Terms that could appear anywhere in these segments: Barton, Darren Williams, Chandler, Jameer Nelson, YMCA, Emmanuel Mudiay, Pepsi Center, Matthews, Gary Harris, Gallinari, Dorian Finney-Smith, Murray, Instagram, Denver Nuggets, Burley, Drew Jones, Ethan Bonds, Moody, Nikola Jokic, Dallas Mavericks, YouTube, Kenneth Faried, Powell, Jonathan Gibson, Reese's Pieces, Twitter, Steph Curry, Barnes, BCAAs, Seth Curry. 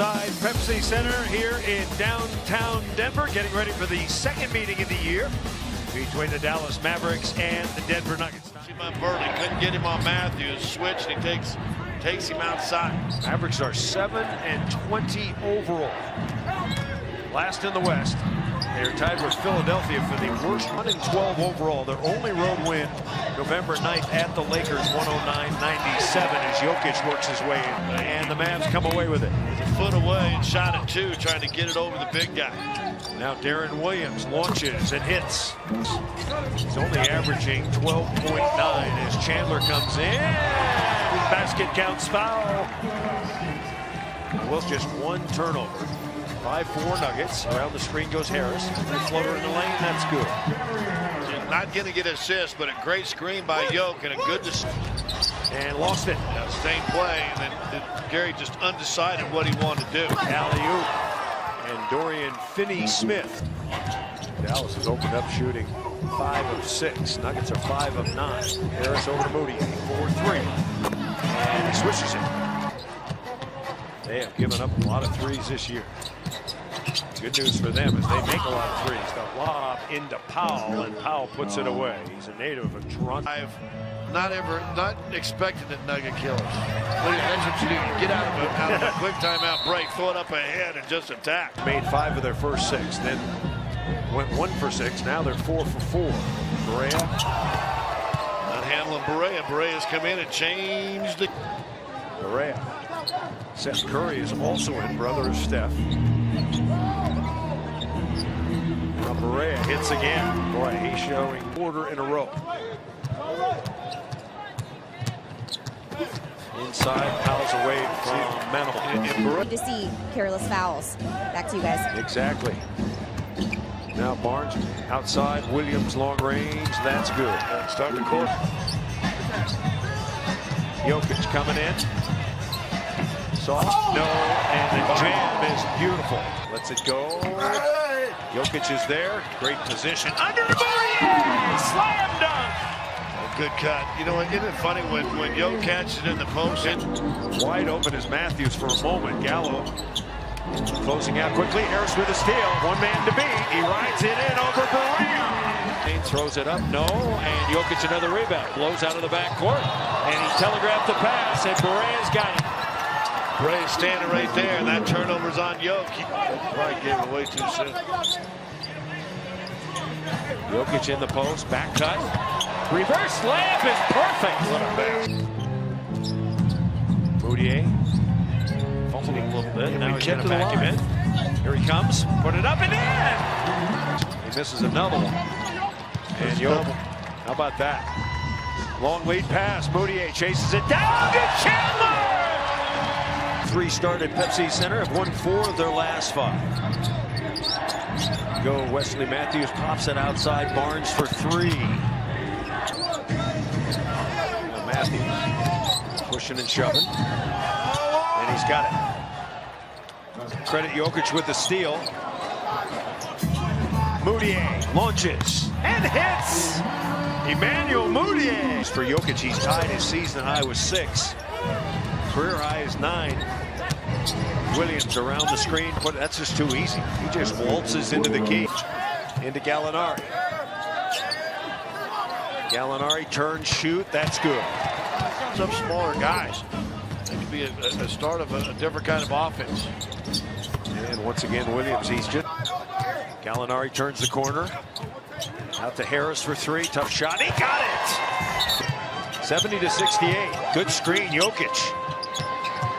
inside Pepsi Center here in downtown Denver, getting ready for the second meeting of the year between the Dallas Mavericks and the Denver Nuggets. Burley couldn't get him on Matthews, switched, and he takes him outside. Mavericks are 7-20 overall, last in the West. They're tied with Philadelphia for the worst 1-12 overall. Their only road win, November 9th at the Lakers, 109-97, as Jokic works his way in. And the Mavs come away with it. It was a foot away and shot at two, trying to get it over the big guy. Now Darren Williams launches and hits. He's only averaging 12.9 as Chandler comes in. Basket counts foul. Well, just one turnover. 5-4 Nuggets. Around the screen goes Harris. Floater in the lane, that's good. Not going to get assist, but a great screen by Yoke and a good decision. And lost it. Now, same play, and then Gary just undecided what he wanted to do. Alley-oop. And Dorian Finney-Smith. Dallas has opened up shooting 5 of 6. Nuggets are 5 of 9. Harris over to Moody, 4-3. And he swishes it. They have given up a lot of threes this year. Good news for them is they make a lot of threes. The lob into Powell, and Powell puts it away. He's a native of Toronto. I've not expected that Nugget killers. That's what you do. You get out of a quick timeout break, throw it up ahead, and just attack. Made 5 of their first 6, then went 1 for 6. Now they're 4 for 4. Barea. Not handling Barea. Barea's come in and changed the. Barea. Seth Curry is also in, brother of Steph. Now Barea hits again. Boy, he's showing quarter in a row. Inside, Powell's away from Manimal. Good to see careless fouls. Back to you guys. Exactly. Now Barnes outside, Williams long range. That's good. Start the court. Jokic coming in. Soft, no, and the jam is beautiful. Lets it go. Jokic is there. Great position. Under the body! Slam dunk! Oh, good cut. You know, isn't it funny when Jokic catches it in the post? Wide open is Matthews for a moment. Gallo closing out quickly. Harris with a steal. One man to beat. He rides it in over Barea. Kane throws it up. No, and Jokic another rebound. Blows out of the backcourt, and he telegraphed the pass, and Barea's got it. Barea standing right there, and that turnover's on Jokic. Probably gave it away too soon. Jokic in the post, back cut. Reverse layup is perfect. What a pass. Mudiay fumbled a little bit, and now he's going to back him in. Here he comes, put it up and in! He misses another one. And Jokic, how about that? Long lead pass, Mudiay chases it down to Chandler! Three start at Pepsi Center, have won 4 of their last 5. Go Wesley Matthews, pops it outside, Barnes for 3. Now Matthews pushing and shoving, and he's got it. Credit Jokic with the steal. Mudiay launches and hits. Emmanuel Mudiay. For Jokic, he's tied his season high with 6. Career high is 9. Williams around the screen, but that's just too easy. He just waltzes into the key, into Gallinari. Gallinari turns, shoot, that's good. Some smaller guys. That could be a start of a different kind of offense. And once again, Williams, he's just. Gallinari turns the corner. Out to Harris for 3, tough shot, he got it! 70-68, good screen, Jokic.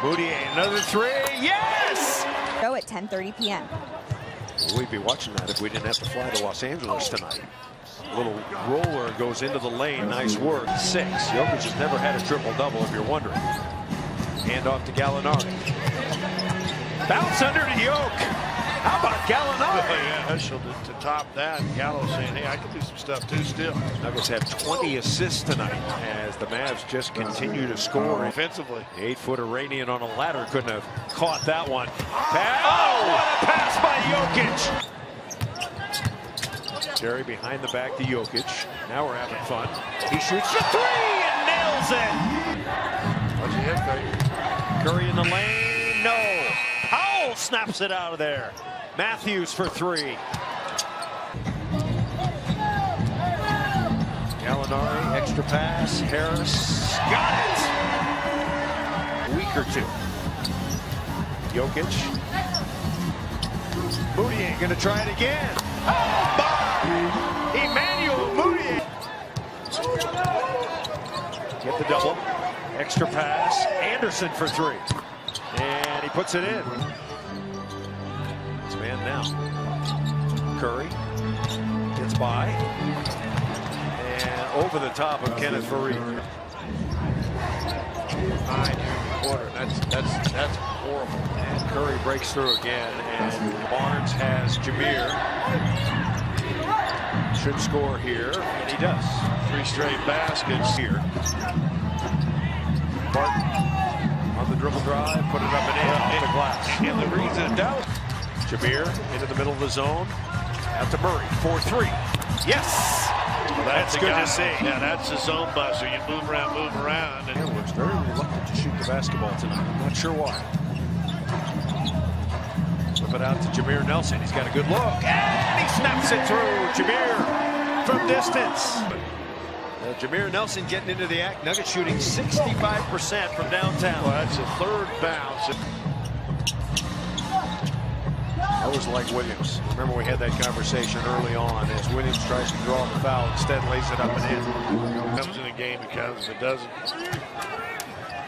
Mudiay, another 3, yes! Go at 10:30 p.m. We'd be watching that if we didn't have to fly to Los Angeles tonight. Little roller goes into the lane, nice work, 6. Jokic has never had a triple-double, if you're wondering. Hand off to Gallinari. Bounce under to Jokic. How about Gallinari? Special to top that, Gallo saying, hey, I can do some stuff too still. Nuggets have 20 assists tonight as the Mavs just continue to score. Offensively. 8-foot Iranian on a ladder couldn't have caught that one. Pass. Oh, what a pass by Jokic! Terry behind the back to Jokic. Now we're having fun. He shoots the 3 and nails it! What'd you hit, Curry? Curry in the lane, no. Powell! Powell snaps it out of there. Matthews for three. Gallinari, extra pass. Harris got it. A week or two. Jokic. Moody gonna try it again. Oh, by Emmanuel Mudiay. Get the double. Extra pass. Anderson for three. And he puts it in. This man now. Curry gets by. And over the top of Kenneth Faried. That's horrible. And Curry breaks through again. And Barnes has Jameer. Should score here. And he does. Three straight baskets here. Barton. On the dribble drive, put it up and in off the glass. And the reason doubt. Jameer into the middle of the zone. Out to Murray. 4-3. Yes! Well, that's good to see. Yeah, that's a zone buster. You move around. And he looks very reluctant to shoot the basketball tonight. I'm not sure why. Flip it out to Jameer Nelson. He's got a good look. And he snaps it through. Jameer from distance. Jameer Nelson getting into the act. Nuggets shooting 65% from downtown. Well, that's the third bounce. I always like Williams. Remember we had that conversation early on as Williams tries to draw the foul. Instead lays it up and in. Comes in the game because it doesn't.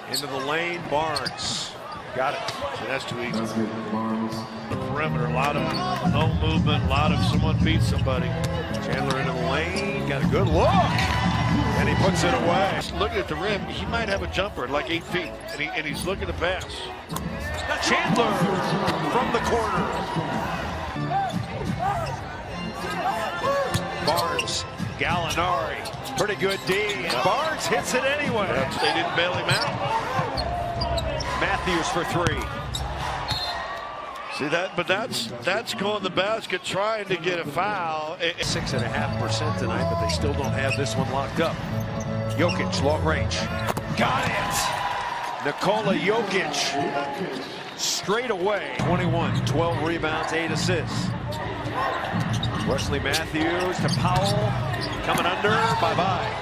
Into the lane, Barnes. Got it. So that's too easy. The perimeter, a lot of no movement, a lot of someone beats somebody. Chandler into the lane, got a good look. And he puts it away. Looking at the rim, he might have a jumper at like 8 feet, and he's looking to pass. Chandler from the corner. Barnes, Gallinari, pretty good D. And Barnes hits it anyway. Perhaps they didn't bail him out. Matthews for three. See that, but that's going the basket, trying to get a foul. 6.5% tonight, but they still don't have this one locked up. Jokic, long range. Got it! Nikola Jokic, straight away. 21, 12 rebounds, 8 assists. Wesley Matthews to Powell, coming under, bye-bye.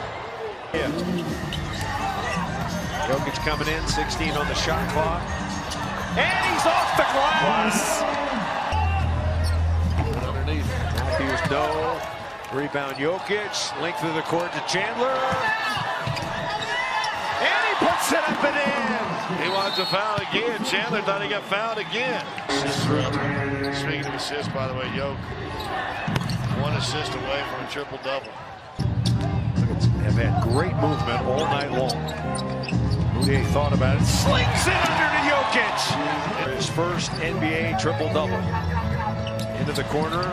Yeah. Jokic coming in, 16 on the shot clock. And he's off the glass. Underneath. Matthews, no. Rebound Jokic. Length of the court to Chandler. And he puts it up and in. He wants a foul again. Chandler thought he got fouled again. Speaking of assists, by the way, Jokic. 1 assist away from a triple-double. Nuggets have had great movement all night long. Mudiay thought about it, slings it under to Jokic. His first NBA triple-double. Into the corner,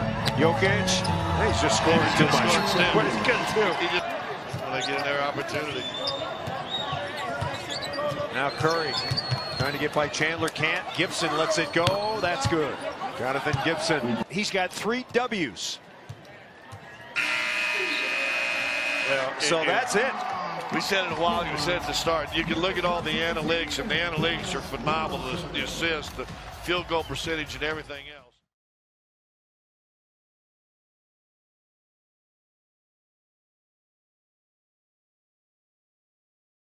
Jokic. He's just scoring too much. What is he going to do? When they get in their opportunity. Now Curry trying to get by Chandler, can't. Gibson lets it go. That's good. Jonathan Gibson. He's got 3 Ws. Well, so that's it. We said it a while ago, we said at the start, you can look at all the analytics, and the analytics are phenomenal, the assists, the field goal percentage, and everything else.